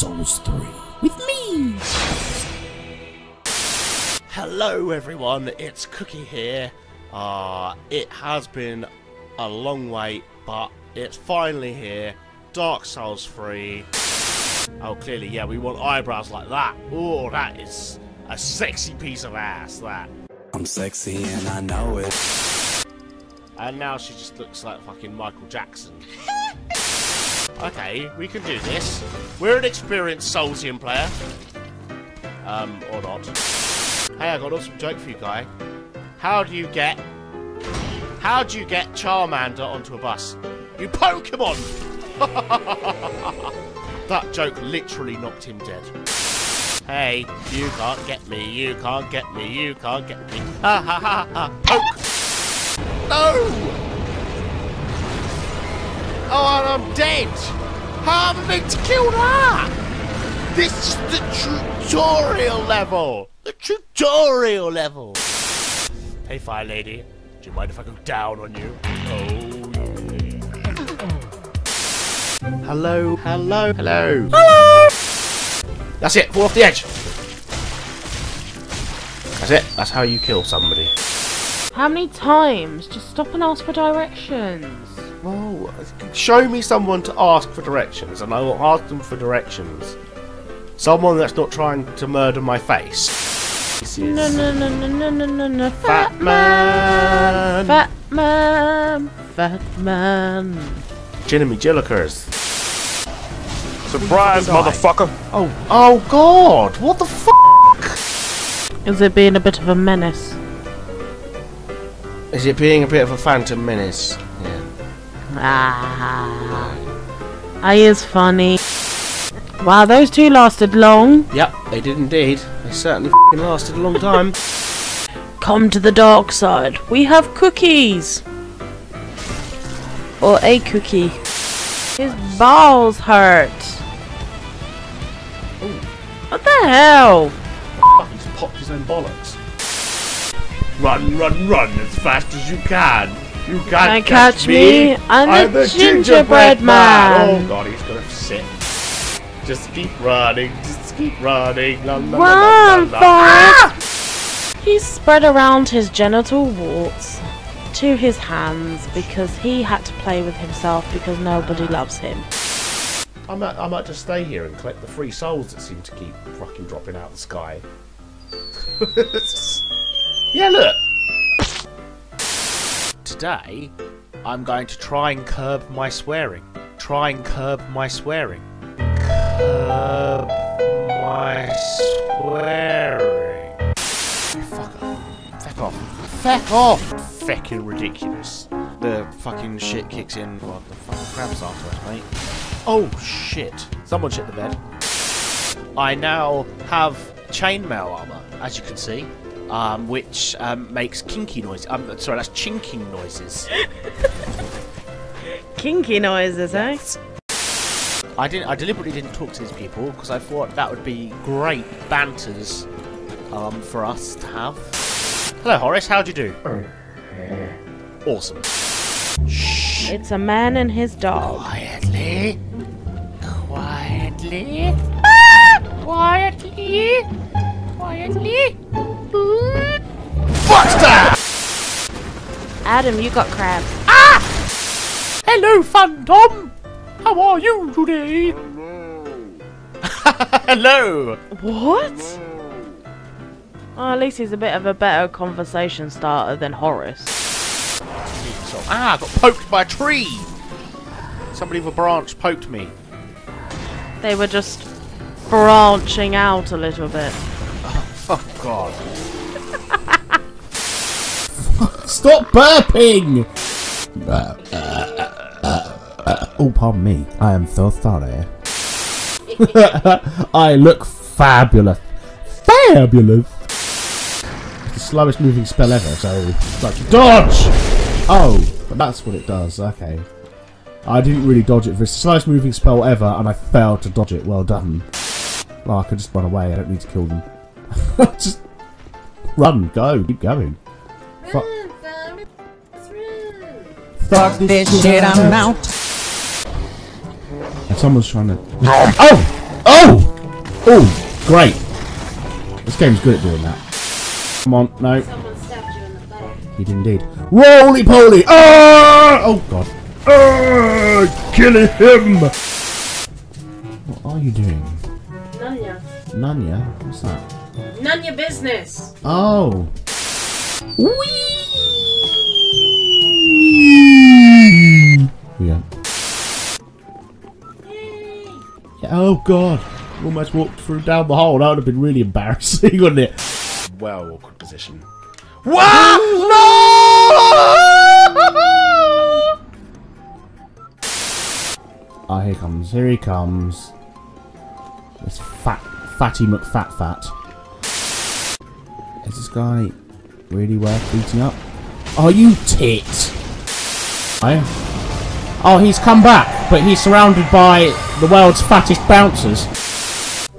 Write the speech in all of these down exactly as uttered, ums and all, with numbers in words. Dark Souls three with me. Hello everyone, it's Cookie here. Uh, it has been a long wait, but it's finally here. Dark Souls three. Oh, clearly, yeah, we want eyebrows like that. Oh, that is a sexy piece of ass, that. I'm sexy and I know it. And now she just looks like fucking Michael Jackson. Okay, we can do this. We're an experienced Soulsian player. Um, or not. Hey, I got an awesome joke for you, guy. How do you get... How do you get Charmander onto a bus? You Pokemon! That joke literally knocked him dead. Hey, you can't get me, you can't get me, you can't get me. Ha ha ha ha! Poke! No! Oh, and I'm dead! How am I meant to kill that? This is the tutorial level! The tutorial level! Hey, fire lady. Do you mind if I go down on you? Oh, yeah. Hello, hello, hello! Hello! That's it, fall off the edge! That's it, that's how you kill somebody. How many times? Just stop and ask for directions. Well, show me someone to ask for directions, and I will ask them for directions. Someone that's not trying to murder my face. No, no, no, no, no, no, no, no. Fat, fat man. man! Fat man! Fat man! Jinnamy Jillikers. Surprise, motherfucker! Oh, oh god! What the fuck? Is it being a bit of a menace? Is it being a bit of a phantom menace? Yeah. Ah, I is funny. Wow, those two lasted long. Yep, they did indeed. They certainly f***ing lasted a long time. Come to the dark side. We have cookies. Or a cookie. His balls hurt. Ooh. What the hell? Oh, he's popped his own bollocks. Run, run, run as fast as you can. You can't, can't catch, catch me. me. I'm, I'm the gingerbread, gingerbread man. man. Oh god, he's gonna sit. Just keep running. Just keep running. La, la, Run, la, la, la, la. Ah! He spread around his genital warts to his hands because he had to play with himself because nobody loves him. I might, I might just stay here and collect the free souls that seem to keep fucking dropping out of the sky. Yeah, look. Today, I'm going to try and curb my swearing. Try and curb my swearing. Curb my swearing. Fuck off. Feck off. Feck off. Feckin' ridiculous. The fucking shit kicks in. What the fucking crab's after us, mate. Oh shit. Someone shit the bed. I now have chainmail armor, as you can see. Um, which um, makes kinky noises. Um, sorry, that's chinking noises. Kinky noises, eh? I didn't. I deliberately didn't talk to these people because I thought that would be great banters um, for us to have. Hello, Horace. How do you do? Awesome. Shh. It's a man and his dog. Quietly. Quietly. Ah! Quietly. Quietly. What's that? Adam, you got crabs. Ah! Hello, Fandom! How are you today? Hello! What? Hello. Oh, at least he's a bit of a better conversation starter than Horace. Ah, I got poked by a tree! Somebody with a branch poked me. They were just branching out a little bit. Oh god. Stop burping! Uh, uh, uh, uh, uh. Oh, pardon me. I am so sorry. I look fabulous. Fabulous! It's the slowest moving spell ever, so... Like, dodge! Oh, but that's what it does. Okay. I didn't really dodge it. It's the slowest moving spell ever, and I failed to dodge it. Well done. Well, I could just run away. I don't need to kill them. Just run, go, keep going. Fuck, Fuck this shit, I'm out. And someone's trying to. Oh! Oh! Oh, great. This game's good at doing that. Come on, no. Someone stabbed you in the butt. He did indeed. Roly poly! Ah! Oh, God. Ah! Kill him! What are you doing? Nanya. Nanya? What's that? None your business. Oh. Whee! Yeah. Yay. Oh, God. Almost walked through down the hole. That would have been really embarrassing, wouldn't it? Well, awkward position. Wow! No! Ah, here comes. Here he comes. This fat, fatty McFat Fat. Is this guy really worth beating up? Are you tit? Oh, he's come back, but he's surrounded by the world's fattest bouncers.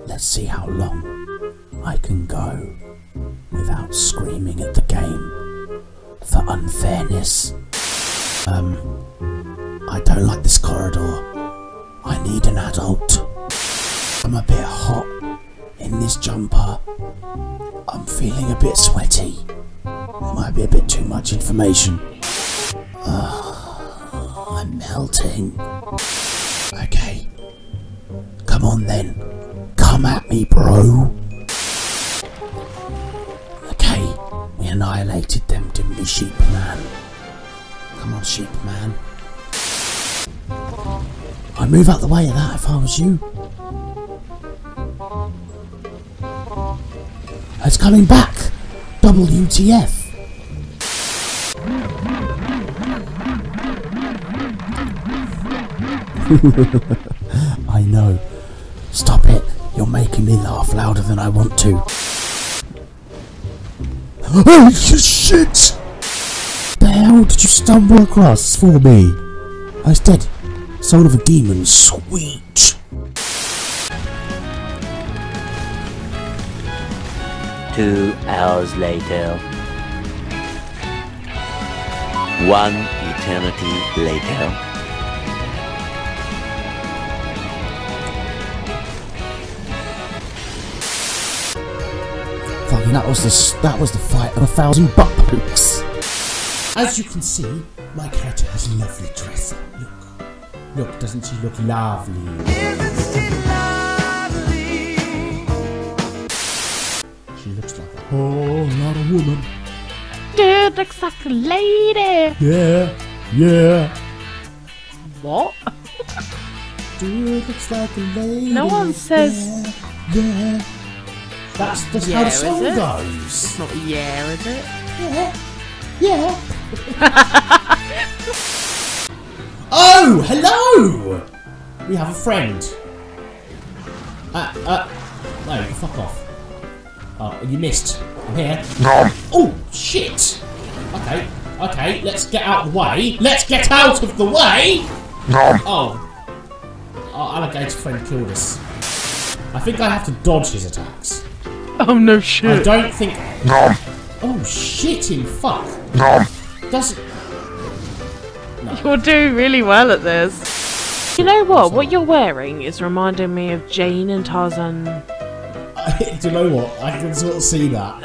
Let's see how long I can go without screaming at the game for unfairness. Um, I don't like this corridor. I need an adult. I'm a bit hot in this jumper. I'm feeling a bit sweaty. There might be a bit too much information. Uh, I'm melting. Okay. Come on then. Come at me, bro. Okay, we annihilated them, didn't we, sheep man? Come on, sheep man. I'd move out the way of that if I was you. It's coming back. W T F. I know. Stop it. You're making me laugh louder than I want to. Oh, shit! The hell did you stumble across for me? I was dead. Soul of a demon. Sweet. Two hours later. One eternity later. Fucking that was the that was the fight of a thousand butt pokes. As you can see, my character has a lovely dress. Look, look, doesn't she look lovely? Isn't she looks like a whole lot of woman. Dude looks like a lady. Yeah, yeah. What? Dude looks like a lady. No one says. Yeah, yeah. That's just yeah, how the song it? goes. It's not yeah, is it? Yeah, yeah. Oh, hello. We have a friend. Uh, uh, no, fuck off. Oh, you missed. I'm here. No. Oh, shit. Okay, okay, let's get out of the way. Let's get out of the way! No. Oh. Our alligator friend killed us. I think I have to dodge his attacks. Oh, no shit. I don't think... No. Oh, shitting fuck. No. Doesn't... No. You're doing really well at this. You know what? What you're wearing is reminding me of Jane and Tarzan... Do you know what? I can sort of see that.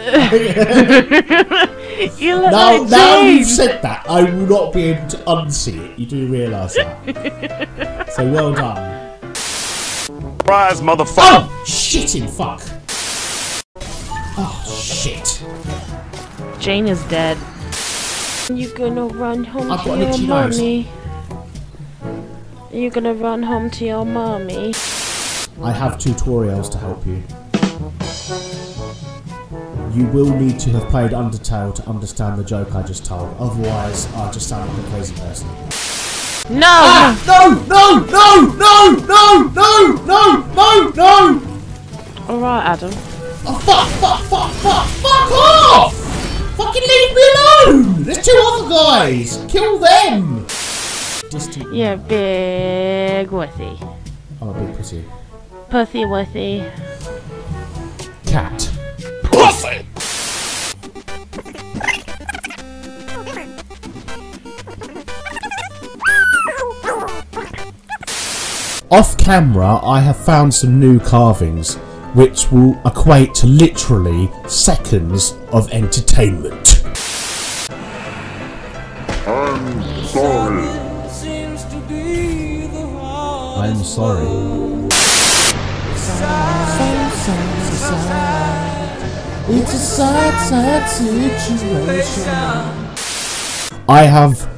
You look now, like now you've said that, I will not be able to unsee it. You do realise that. So well done. Rise, motherfucker! Oh, shitting fuck! Oh, shit. Jane is dead. You're gonna run home I've to your mommy. Nose. You're gonna run home to your mommy. I have tutorials to help you. You will need to have played Undertale to understand the joke I just told. Otherwise, I just sound like a crazy person. No! Ah, no! No! No! No! No! No! No! No! No! All right, Adam. Oh fuck! Fuck! Fuck! Fuck! Fuck off! Fucking leave me alone! There's two other guys. Kill them. Distant. Yeah, big wussy. I'm a big pussy. Pussy wussy. Cat. Pussy! Off camera, I have found some new carvings. which will equate to literally seconds of entertainment. I'm sorry. I'm sorry. It's a sad, sad situation. I have,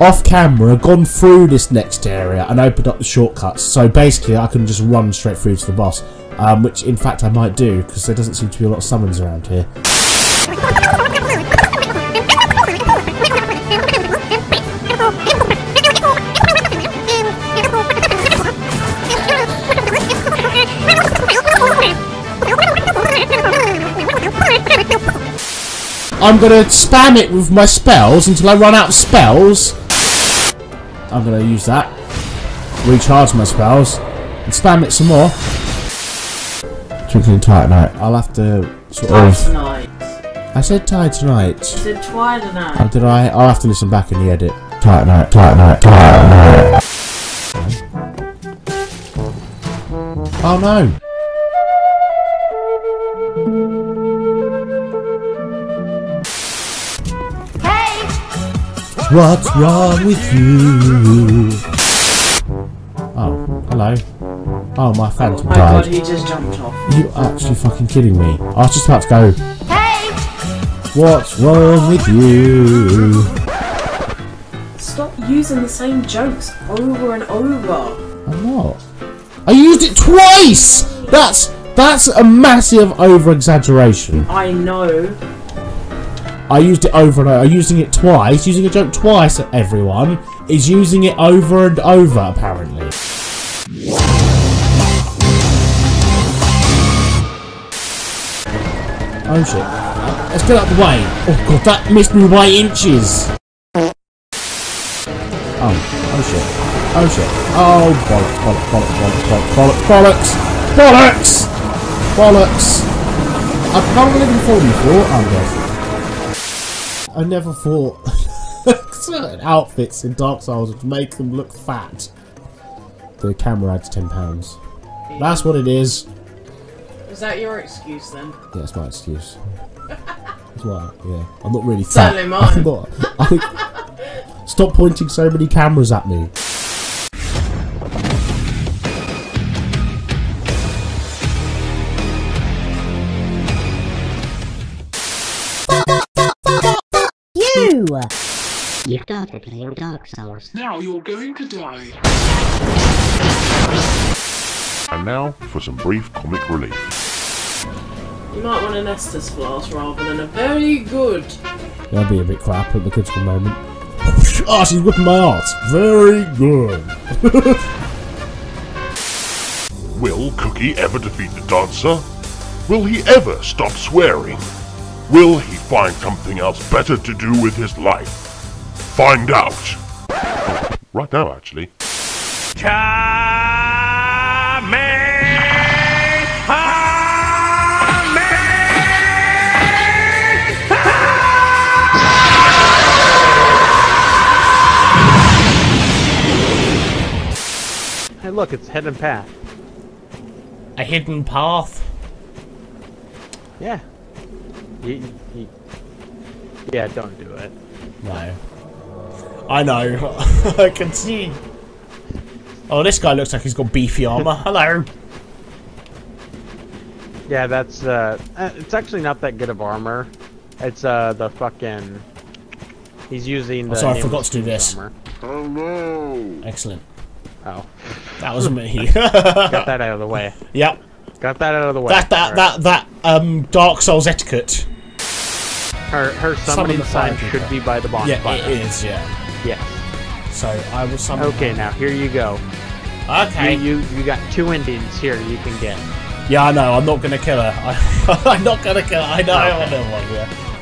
off camera, gone through this next area and opened up the shortcuts, so basically I can just run straight through to the boss, um, which in fact I might do, because there doesn't seem to be a lot of summons around here. I'm gonna spam it with my spells until I run out of spells. I'm gonna use that, recharge my spells, and spam it some more. Drinking Titanite. I'll have to sort Titanite. of. I said Titanite. You said Titanite. Oh, did I? I'll have to listen back in the edit. Titanite. Titanite. Titanite. Oh no. What's wrong with you? Oh, hello. Oh, my phantom died. Oh my god, he just jumped off. You are actually fucking kidding me. I was just about to go. Hey! What's wrong with you? Stop using the same jokes over and over. I'm not. I used it twice! That's, that's a massive over-exaggeration. I know. I used it over and over. I'm using it twice. Using a joke twice at everyone is using it over and over, apparently. Oh shit. Let's get out of the way. Oh god, that missed me by inches. Oh, oh shit. Oh shit. Oh, bollocks, bollocks, bollocks, bollocks, bollocks, bollocks, bollocks. I can't believe I'm falling for it. I'm dead. I never thought certain outfits in Dark Souls would make them look fat. The camera adds ten pounds. Yeah. That's what it is. Is that your excuse then? Yeah, that's my excuse. That's why, yeah. I'm not really fat. Certainly mine. I'm not. I, stop pointing so many cameras at me. You've got to play Dark Souls. Now you're going to die. And now for some brief comic relief. You might want an Estus flask rather than a very good. That'd be a bit crap at the critical moment. Oh, she's whipping my arse. Very good. Will Cookie ever defeat the Dancer? Will he ever stop swearing? Will he find something else better to do with his life? Find out! Oh, right now, actually. Hey look, it's hidden path. A hidden path? Yeah. He, he, yeah, don't do it. No. I know. I can see. Oh, this guy looks like he's got beefy armor. Hello. Yeah, that's, uh, it's actually not that good of armor. It's, uh, the fucking... He's using the... Oh, sorry, I forgot to do this. Armor. Hello. Excellent. Oh. That was me. Got that out of the way. Yep. Got that out of the way. That, that, right. that, that, um, Dark Souls etiquette. Her, her summoning sign should be by the bonfire. Yeah, it is, yeah. Yeah. So, I will summon... Okay, now, here you go. Okay. You, you, you got two endings here you can get. Yeah, I know, I'm not gonna kill her. I, I'm not gonna kill her, I know, okay. I don't want to, yeah.